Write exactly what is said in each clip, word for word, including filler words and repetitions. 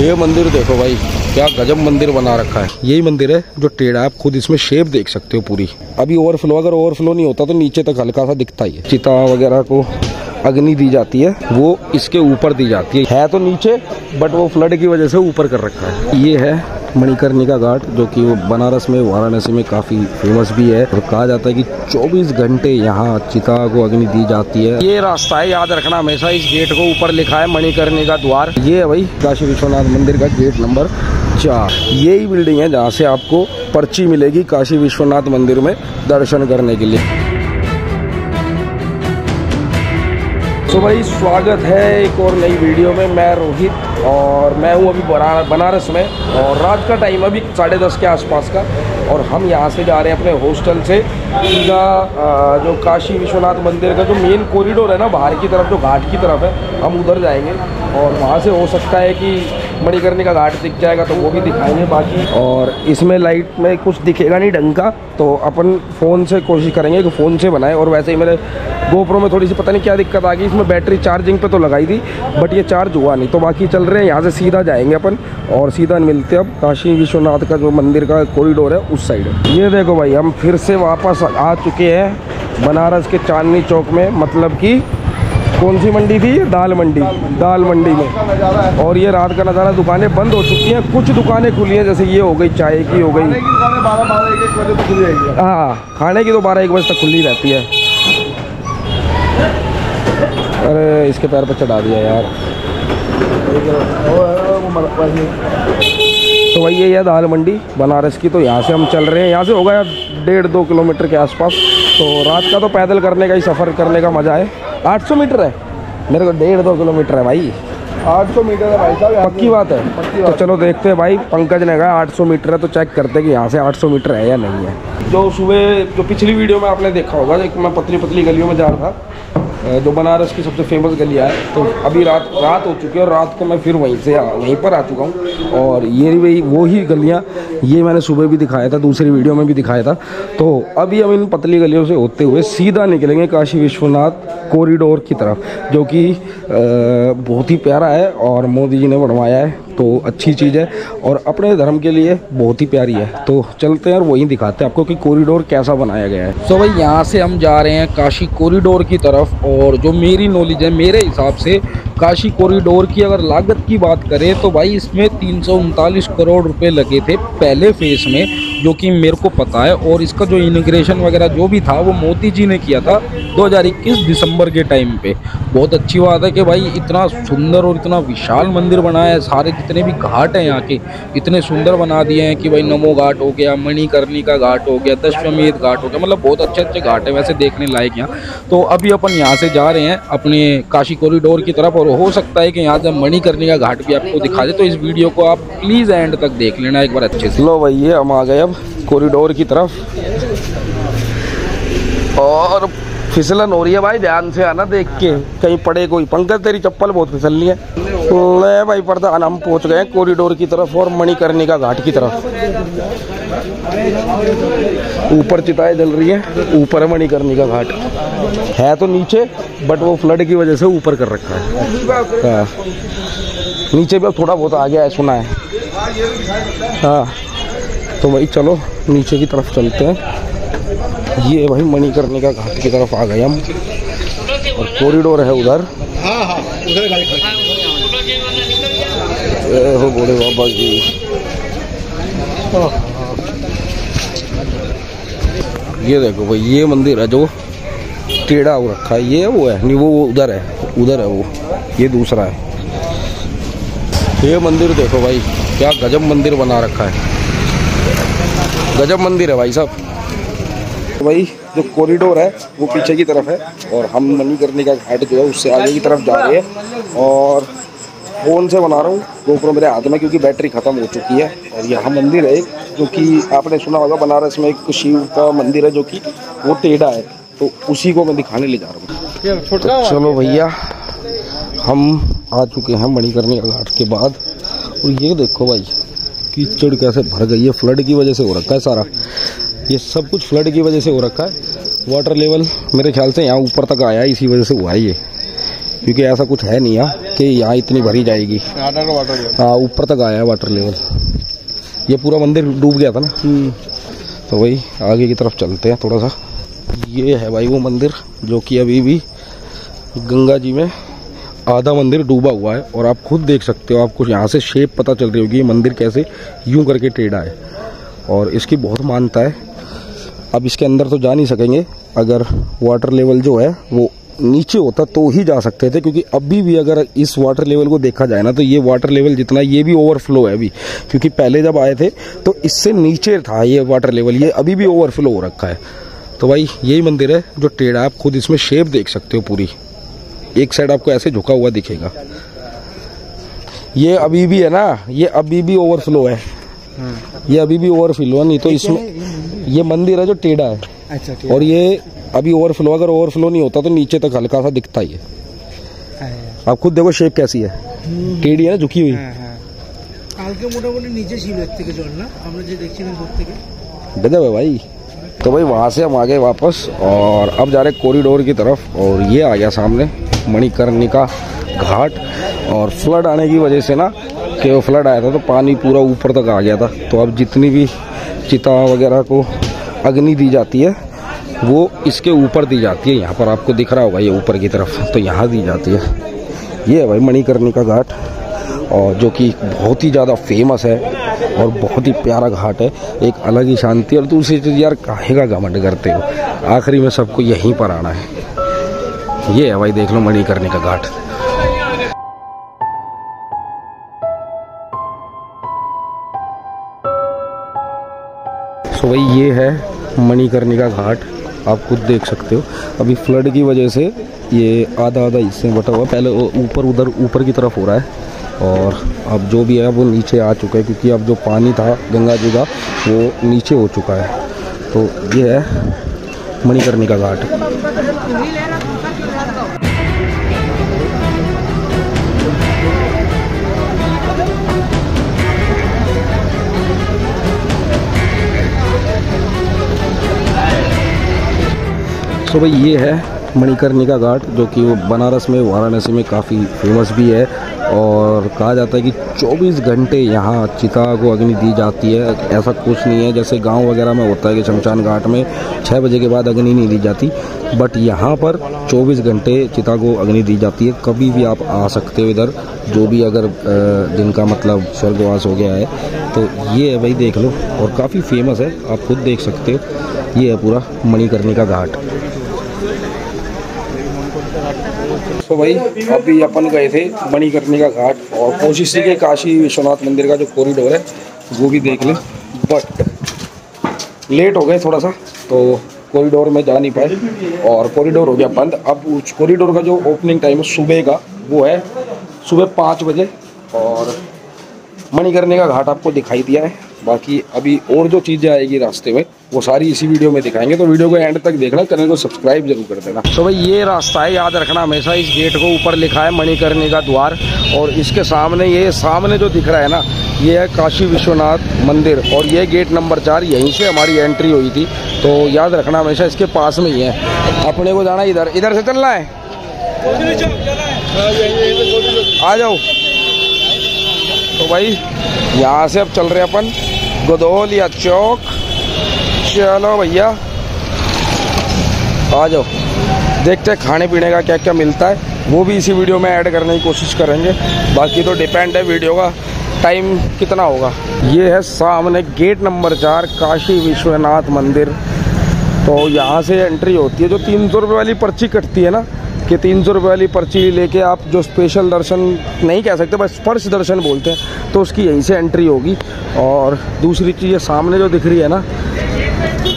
ये मंदिर देखो भाई, क्या गजब मंदिर बना रखा है। यही मंदिर है जो टेढ़ा, आप खुद इसमें शेप देख सकते हो पूरी। अभी ओवरफ्लो, अगर ओवरफ्लो नहीं होता तो नीचे तक हल्का सा दिखता ही है। चिता वगैरह को अग्नि दी जाती है वो इसके ऊपर दी जाती है, है तो नीचे, बट वो फ्लड की वजह से ऊपर कर रखा है। ये है मणिकर्णिका घाट, जो कि वो बनारस में, वाराणसी में काफ़ी फेमस भी है। और कहा जाता है कि चौबीस घंटे यहाँ चिता को अग्नि दी जाती है। ये रास्ता है, याद रखना हमेशा, इस गेट को ऊपर लिखा है मणिकर्णिका द्वार। ये है भाई काशी विश्वनाथ मंदिर का गेट नंबर चार। यही बिल्डिंग है जहाँ से आपको पर्ची मिलेगी काशी विश्वनाथ मंदिर में दर्शन करने के लिए। तो भाई स्वागत है एक और नई वीडियो में। मैं रोहित और मैं हूँ अभी बनारस में, और रात का टाइम अभी साढ़े दस के आसपास का। और हम यहाँ से जा रहे हैं अपने हॉस्टल से सीधा जो काशी विश्वनाथ मंदिर का जो मेन कॉरिडोर है ना, बाहर की तरफ जो घाट की तरफ है, हम उधर जाएंगे। और वहाँ से हो सकता है कि मणिकर्णिका घाट दिख जाएगा तो वो भी दिखाएंगे बाकी। और इसमें लाइट में कुछ दिखेगा नहीं ढंग का, तो अपन फ़ोन से कोशिश करेंगे कि फ़ोन से बनाएं। और वैसे ही मेरे गोप्रो में थोड़ी सी पता नहीं क्या दिक्कत आ गई, इसमें बैटरी चार्जिंग पे तो लगाई थी बट ये चार्ज हुआ नहीं। तो बाकी चल रहे हैं, यहाँ से सीधा जाएंगे अपन और सीधा मिलते हैं अब काशी विश्वनाथ का जो मंदिर का कॉरिडोर है उस साइड। ये देखो भाई, हम फिर से वापस आ चुके हैं बनारस के चांदनी चौक में, मतलब कि कौन सी मंडी थी, दाल मंडी, दाल मंडी में। और ये रात का नज़ारा, दुकानें बंद हो चुकी हैं, कुछ दुकानें खुली हैं, जैसे ये हो गई चाय की, हो गई हाँ खाने की, तो बारह एक बजे तक खुली रहती है। अरे इसके पैर पर चढ़ा दिया यार। तो भाई ये है दाल मंडी बनारस की। तो यहाँ से हम चल रहे हैं, यहाँ से होगा यार डेढ़ दो किलोमीटर के आसपास। तो रात का तो पैदल करने का ही सफ़र करने का मज़ा है। आठ सौ मीटर है, मेरे को डेढ़ दो किलोमीटर है भाई, आठ सौ मीटर है भाई साहब, पक्की बात है। पक्की बात। तो चलो देखते हैं भाई, पंकज ने कहा आठ सौ मीटर है, तो चेक करते हैं कि यहाँ से आठ सौ मीटर है या नहीं है। जो सुबह जो पिछली वीडियो में आपने देखा होगा, एक मैं पतली पतली गलियों में जा रहा था, जो बनारस की सबसे फेमस गलियाँ है। तो अभी रात रात हो चुकी है, और रात को मैं फिर वहीं से वहीं पर आ चुका हूँ। और ये वही वो ही गलियाँ, ये मैंने सुबह भी दिखाया था, दूसरी वीडियो में भी दिखाया था। तो अभी हम इन पतली गलियों से होते हुए सीधा निकलेंगे काशी विश्वनाथ कॉरिडोर की तरफ, जो कि बहुत ही प्यारा है और मोदी जी ने बनवाया है, तो अच्छी चीज़ है और अपने धर्म के लिए बहुत ही प्यारी है। तो चलते हैं और वहीं दिखाते हैं आपको कि कॉरिडोर कैसा बनाया गया है। तो so भाई यहाँ से हम जा रहे हैं काशी कॉरिडोर की तरफ। और जो मेरी नॉलेज है, मेरे हिसाब से काशी कॉरिडोर की अगर लागत की बात करें तो भाई इसमें तीन सौ उनतालीस करोड़ रुपए लगे थे पहले फेस में, जो कि मेरे को पता है। और इसका जो इनोग्रेशन वगैरह जो भी था वो मोदी जी ने किया था दो हज़ार इक्कीस दिसंबर के टाइम पे। बहुत अच्छी बात है कि भाई इतना सुंदर और इतना विशाल मंदिर बनाया है, सारे जितने भी घाट हैं यहाँ के इतने सुंदर बना दिए हैं कि भाई नमो घाट हो गया, मणिकर्णिका घाट हो गया, दशाश्वमेध घाट हो गया, मतलब बहुत अच्छे अच्छे घाट हैं वैसे देखने लायक यहाँ। तो अभी अपन यहाँ से जा रहे हैं अपने काशी कॉरिडोर की तरफ, और हो सकता है कि यहाँ से मणिकर्णिका घाट भी आपको दिखा दे। तो इस वीडियो को आप प्लीज़ एंड तक देख लेना एक बार अच्छे से। लो भाई ये हम आ गए अब कॉरिडोर की तरफ, और फिसलन हो रही है भाई, ध्यान से आना, देख के कहीं पड़े कोई। पंकज तेरी चप्पल बहुत फिसलनी है। ले भाई प्रधान, हम पहुँच गए कॉरिडोर की तरफ और मणिकर्णिका घाट की तरफ। ऊपर चिताएं जल रही है, ऊपर है मणिकर्णिका घाट, है तो नीचे बट वो फ्लड की वजह से ऊपर कर रखा है। हाँ नीचे भी अब थोड़ा बहुत आ गया है सुना है। हाँ तो भाई चलो नीचे की तरफ चलते हैं। ये भाई मणिकर्णिका घाट की तरफ आ गए हम, और कॉरिडोर है उधर। हो बोले बाबा जी, ये देखो भाई ये मंदिर है जो टेढ़ा हो रखा है, ये वो है नहीं, वो वो उधर है, उधर है वो, ये दूसरा है। ये मंदिर देखो भाई, क्या गजब मंदिर बना रखा है, गजब मंदिर है भाई साहब। भाई जो कॉरिडोर है वो पीछे की तरफ है, और हम मणिकर्णिका घाट जो है उससे आगे की तरफ जा रहे हैं। और फ़ोन से बना रहा हूँ, गोप्रो मेरे हाथ में, क्योंकि बैटरी ख़त्म हो चुकी है। और यहाँ मंदिर है जो कि आपने सुना होगा बनारस में एक शिव का मंदिर है जो कि वो टेढ़ा है, तो उसी को मैं दिखाने ले जा रहा हूँ। तो चलो भैया हम आ चुके हैं मणिकर्णिका घाट के बाद, और ये देखो भाई कीचड़ कैसे भर गई है, फ्लड की वजह से हो रखा है सारा, ये सब कुछ फ्लड की वजह से हो रखा है। वाटर लेवल मेरे ख्याल से यहाँ ऊपर तक आया, इसी वजह से हुआ है ये। क्योंकि ऐसा कुछ है नहीं यहाँ कि यहाँ इतनी भरी जाएगी। हाँ, ऊपर तक आया है वाटर लेवल। ये पूरा मंदिर डूब गया था ना, तो वही आगे की तरफ चलते हैं थोड़ा सा। ये है भाई वो मंदिर जो कि अभी भी गंगा जी में आधा मंदिर डूबा हुआ है, और आप खुद देख सकते हो, आपको यहाँ से शेप पता चल रही होगी ये मंदिर कैसे यूं करके टेढ़ा है, और इसकी बहुत मान्यता है। अब इसके अंदर तो जा नहीं सकेंगे, अगर वाटर लेवल जो है वो नीचे होता तो ही जा सकते थे, क्योंकि अभी भी अगर इस वाटर लेवल को देखा जाए ना तो ये वाटर लेवल जितना ये भी ओवरफ्लो है अभी, क्योंकि पहले जब आए थे तो इससे नीचे था ये वाटर लेवल, ये अभी भी ओवरफ्लो हो रखा है। तो भाई यही मंदिर है जो टेढ़ा, आप खुद इसमें शेप देख सकते हो पूरी, एक साइड आपको ऐसे झुका हुआ दिखेगा। ये अभी भी है ना, ये अभी भी ओवरफ्लो है, ये अभी भी ओवरफ्लो है, नहीं तो इसमें ये मंदिर है जो टेढ़ा है। अच्छा, और ये अभी ओवरफ्लो, अगर ओवरफ्लो नहीं होता तो नीचे तक हल्का सा दिखता ही है। आप खुद देखो शेप कैसी है, टेढ़ी है ना, झुकी हुई। गजब है भाई। तो भाई वहाँ से हम आ गए वापस, और अब जा रहे कॉरिडोर की तरफ, और ये आ गया सामने मणिकर्णिका घाट। और फ्लड आने की वजह से ना, कि वो फ्लड आया था तो पानी पूरा ऊपर तक आ गया था, तो अब जितनी भी चिता वगैरह को अग्नि दी जाती है वो इसके ऊपर दी जाती है। यहाँ पर आपको दिख रहा होगा ये ऊपर की तरफ, तो यहाँ दी जाती है। ये है भाई मणिकर्णिका घाट, और जो कि बहुत ही ज़्यादा फेमस है और बहुत ही प्यारा घाट है, एक अलग ही शांति। और दूसरी चीज़ यार, काहे का घमंड करते हो, आखिरी में सबको यहीं पर आना है। ये है भाई, देख लो मणिकर्णिका घाट। तो भाई ये है मणिकर्णिका घाट, आप खुद देख सकते हो। अभी फ्लड की वजह से ये आधा आधा हिस्से बटा हुआ, पहले ऊपर उधर ऊपर की तरफ हो रहा है, और अब जो भी है वो नीचे आ चुका है, क्योंकि अब जो पानी था गंगा जी का वो नीचे हो चुका है। तो ये है मणिकर्णिका घाट। सो भाई ये है मणिकर्णिका घाट, जो कि वो बनारस में, वाराणसी में काफ़ी फेमस भी है, और कहा जाता है कि चौबीस घंटे यहाँ चिता को अग्नि दी जाती है। ऐसा कुछ नहीं है जैसे गांव वगैरह में होता है कि शमशान घाट में छः बजे के बाद अग्नि नहीं दी जाती, बट यहाँ पर चौबीस घंटे चिता को अग्नि दी जाती है। कभी भी आप आ सकते हो इधर, जो भी अगर जिनका मतलब स्वर्गवास हो गया है। तो ये है भाई, देख लो, और काफ़ी फेमस है, आप खुद देख सकते हो। ये है पूरा मणिकर्णिका घाट। तो भाई अभी अपन गए थे मणिकर्णिका घाट, और कोशिश थी कि काशी विश्वनाथ मंदिर का जो कॉरिडोर है वो भी देख लें, बट लेट हो गए थोड़ा सा, तो कॉरिडोर में जा नहीं पाए, और कॉरिडोर हो गया बंद। अब उस कॉरिडोर का जो ओपनिंग टाइम है सुबह का, वो है सुबह पाँच बजे, और मणिकर्णिका घाट आपको दिखाई दिया है। बाकी अभी और जो चीज़ें आएगी रास्ते में वो सारी इसी वीडियो में दिखाएंगे, तो वीडियो को एंड तक देखना, चैनल को सब्सक्राइब जरूर कर देना। तो भाई ये रास्ता है, याद रखना हमेशा, इस गेट को ऊपर लिखा है मणिकर्णिका द्वार, और इसके सामने, ये सामने जो दिख रहा है ना, ये है काशी विश्वनाथ मंदिर, और ये गेट नंबर चार, यहीं से हमारी एंट्री हुई थी। तो याद रखना हमेशा इसके पास में ही है, अपने को जाना इधर, इधर से चलना है। आ जाओ। तो भाई यहाँ से अब चल रहे अपन गदौलिया चौक। चलो भैया आ जाओ, देखते हैं खाने पीने का क्या क्या मिलता है, वो भी इसी वीडियो में ऐड करने की कोशिश करेंगे। बाकी तो डिपेंड है वीडियो का टाइम कितना होगा। ये है सामने गेट नंबर चार, काशी विश्वनाथ मंदिर। तो यहाँ से एंट्री होती है, जो तीन सौ रुपये वाली पर्ची कटती है ना, कि तीन सौ रुपये वाली पर्ची लेके आप जो स्पेशल दर्शन नहीं कह सकते, बस स्पर्श दर्शन बोलते हैं, तो उसकी यहीं से एंट्री होगी। और दूसरी चीज़, ये सामने जो दिख रही है ना,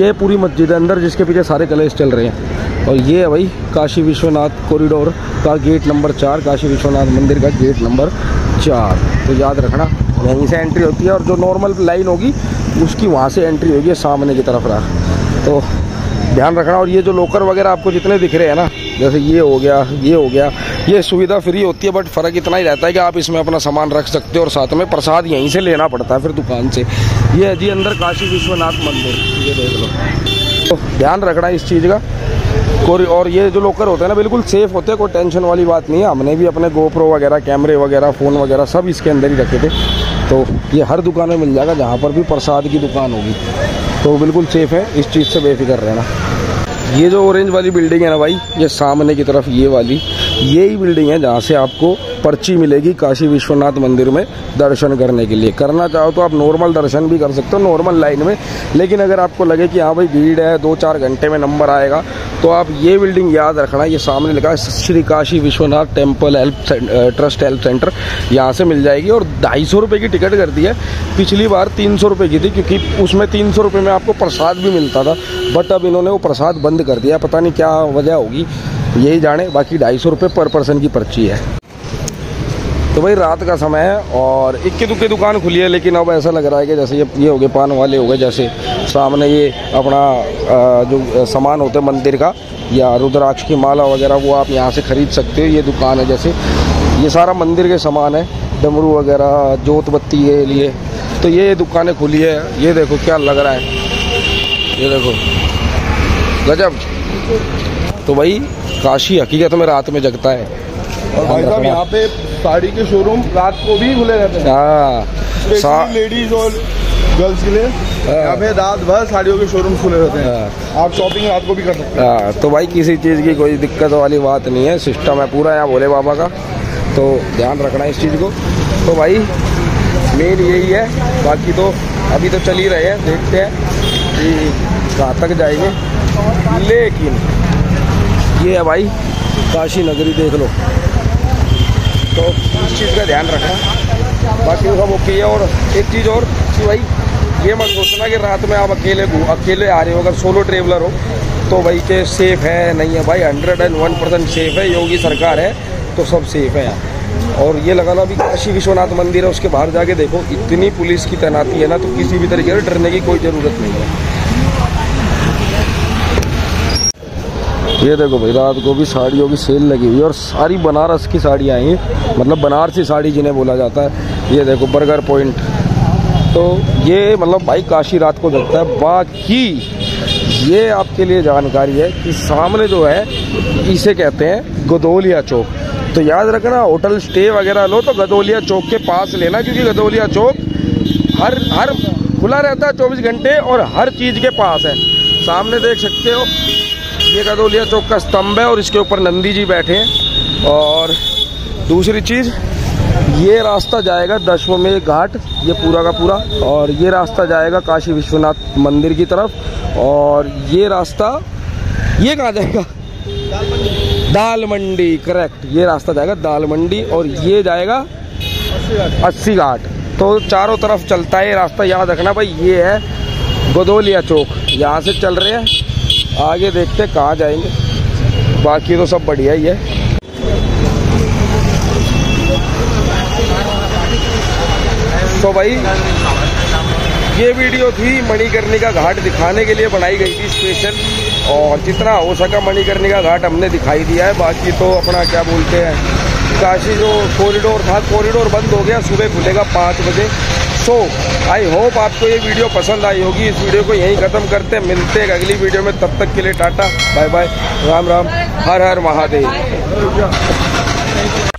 ये पूरी मस्जिद है अंदर, जिसके पीछे सारे कलेश चल रहे हैं। और ये है भाई काशी विश्वनाथ कॉरिडोर का गेट नंबर चार, काशी विश्वनाथ मंदिर का गेट नंबर चार। तो याद रखना यहीं से एंट्री होती है, और जो नॉर्मल लाइन होगी उसकी वहाँ से एंट्री होगी, सामने की तरफ रहा, तो ध्यान रखना। और ये जो लोकर वगैरह आपको जितने दिख रहे हैं ना, जैसे ये हो गया, ये हो गया, ये सुविधा फ्री होती है, बट फ़र्क इतना ही रहता है कि आप इसमें अपना सामान रख सकते हो, और साथ में प्रसाद यहीं से लेना पड़ता है फिर दुकान से। ये है जी अंदर काशी विश्वनाथ मंदिर, ये देख लो। तो ध्यान रखना इस चीज़ का। और ये जो लोकर होते हैं ना बिल्कुल सेफ होते हैं, कोई टेंशन वाली बात नहीं है। हमने भी अपने गोप्रो वगैरह कैमरे वगैरह फ़ोन वगैरह सब इसके अंदर ही रखे थे। तो ये हर दुकान में मिल जाएगा, जहाँ पर भी प्रसाद की दुकान होगी, तो बिल्कुल सेफ़ है, इस चीज़ से बेफिक्र रहना। ये जो ऑरेंज वाली बिल्डिंग है ना भाई, ये सामने की तरफ ये वाली, ये ही बिल्डिंग है जहाँ से आपको पर्ची मिलेगी काशी विश्वनाथ मंदिर में दर्शन करने के लिए। करना चाहो तो आप नॉर्मल दर्शन भी कर सकते हो, नॉर्मल लाइन में। लेकिन अगर आपको लगे कि हाँ भाई भीड़ है, दो चार घंटे में नंबर आएगा, तो आप ये बिल्डिंग याद रखना, ये सामने लिखा है Shri Kashi Vishwanath temple help trust help centre, यहाँ से मिल जाएगी। और ढाई सौ रुपये की टिकट कर दी है, पिछली बार तीन सौ रुपये की थी, क्योंकि उसमें तीन सौ रुपये में आपको प्रसाद भी मिलता था, बट अब इन्होंने वो प्रसाद बंद कर दिया, पता नहीं क्या वजह होगी, यही जाने। बाकी ढाई सौ रुपये पर पर्सन की पर्ची है। तो भाई रात का समय है और इक्के दुक्के दुकान खुली है, लेकिन अब ऐसा लग रहा है कि जैसे ये ये हो गए पान वाले हो गए, जैसे सामने ये अपना जो सामान होता है मंदिर का या रुद्राक्ष की माला वगैरह, वो आप यहाँ से ख़रीद सकते हो। ये दुकान है, जैसे ये सारा मंदिर के सामान है, डमरू वगैरह, जोत बत्ती के लिए। तो ये दुकानें खुली है, ये देखो क्या लग रहा है, ये देखो गजब। तो भाई काशी हकीकत में रात में जगता है। और भाई साहब यहाँ पे साड़ी के शोरूम रात को भी खुले रहते हैं, हाँ, लेडीज और गर्ल्स के लिए यहाँ पे रात भर साड़ियों के शोरूम खुले रहते हैं, आप शॉपिंग रात को भी कर सकते हैं। हाँ, तो भाई किसी चीज़ की कोई दिक्कत वाली बात नहीं है, सिस्टम है पूरा यहाँ भोले बाबा का, तो ध्यान रखना इस चीज़ को। तो भाई मेन यही है, बाकी तो अभी तो चल ही रहे हैं, देखते हैं कि कहाँ तक जाएंगे। लेकिन ये है भाई काशी नगरी, देख लो, तो इस चीज़ का ध्यान रखना। बाकी सब ओके है। और एक चीज़ और कि भाई ये मत सोचना कि रात में आप अकेले अकेले आ रहे हो, अगर सोलो ट्रेवलर हो तो भाई के सेफ़ है नहीं है, भाई hundred and one percent safe है, योगी सरकार है तो सब सेफ़ है यहाँ। और ये लगाना अभी काशी विश्वनाथ मंदिर है, उसके बाहर जाके देखो इतनी पुलिस की तैनाती है ना, तो किसी भी तरीके से डरने की कोई ज़रूरत नहीं है। ये देखो भाई रात को भी साड़ियों की सेल लगी हुई है और सारी बनारस की साड़ियाँ आई हैं, मतलब बनारसी साड़ी जिन्हें बोला जाता है। ये देखो बर्गर पॉइंट। तो ये मतलब भाई काशी रात को जगता है। बाकी ये आपके लिए जानकारी है कि सामने जो है इसे कहते हैं गदौलिया चौक, तो याद रखना होटल स्टे वगैरह लो तो गदौलिया चौक के पास लेना, क्योंकि गदौलिया चौक हर हर खुला रहता है चौबीस घंटे और हर चीज़ के पास है। सामने देख सकते हो ये गदौलिया चौक का स्तंभ है और इसके ऊपर नंदी जी बैठे हैं। और दूसरी चीज़, ये रास्ता जाएगा दशवमेध घाट, ये पूरा का पूरा, और ये रास्ता जाएगा काशी विश्वनाथ मंदिर की तरफ। और ये रास्ता ये कहाँ जाएगा? दाल मंडी, करेक्ट। ये रास्ता जाएगा दाल मंडी और ये जाएगा अस्सी घाट। तो चारों तरफ चलता है ये रास्ता, याद रखना भाई। ये है गदौलिया चौक, यहाँ से चल रहे हैं आगे, देखते कहाँ जाएंगे। बाकी तो सब बढ़िया ही है। तो भाई ये वीडियो थी मणिकर्णिका घाट दिखाने के लिए बनाई गई थी स्पेशल, और जितना हो सका मणिकर्णिका घाट हमने दिखाई दिया है। बाकी तो अपना क्या बोलते हैं, काशी जो कॉरिडोर था, कॉरिडोर बंद हो गया, सुबह खुलेगा पाँच बजे। सो आई होप आपको ये वीडियो पसंद आई होगी। इस वीडियो को यहीं ख़त्म करते हैं, मिलते हैं अगली वीडियो में, तब तक के लिए टाटा बाय बाय, राम राम, हर हर महादेव।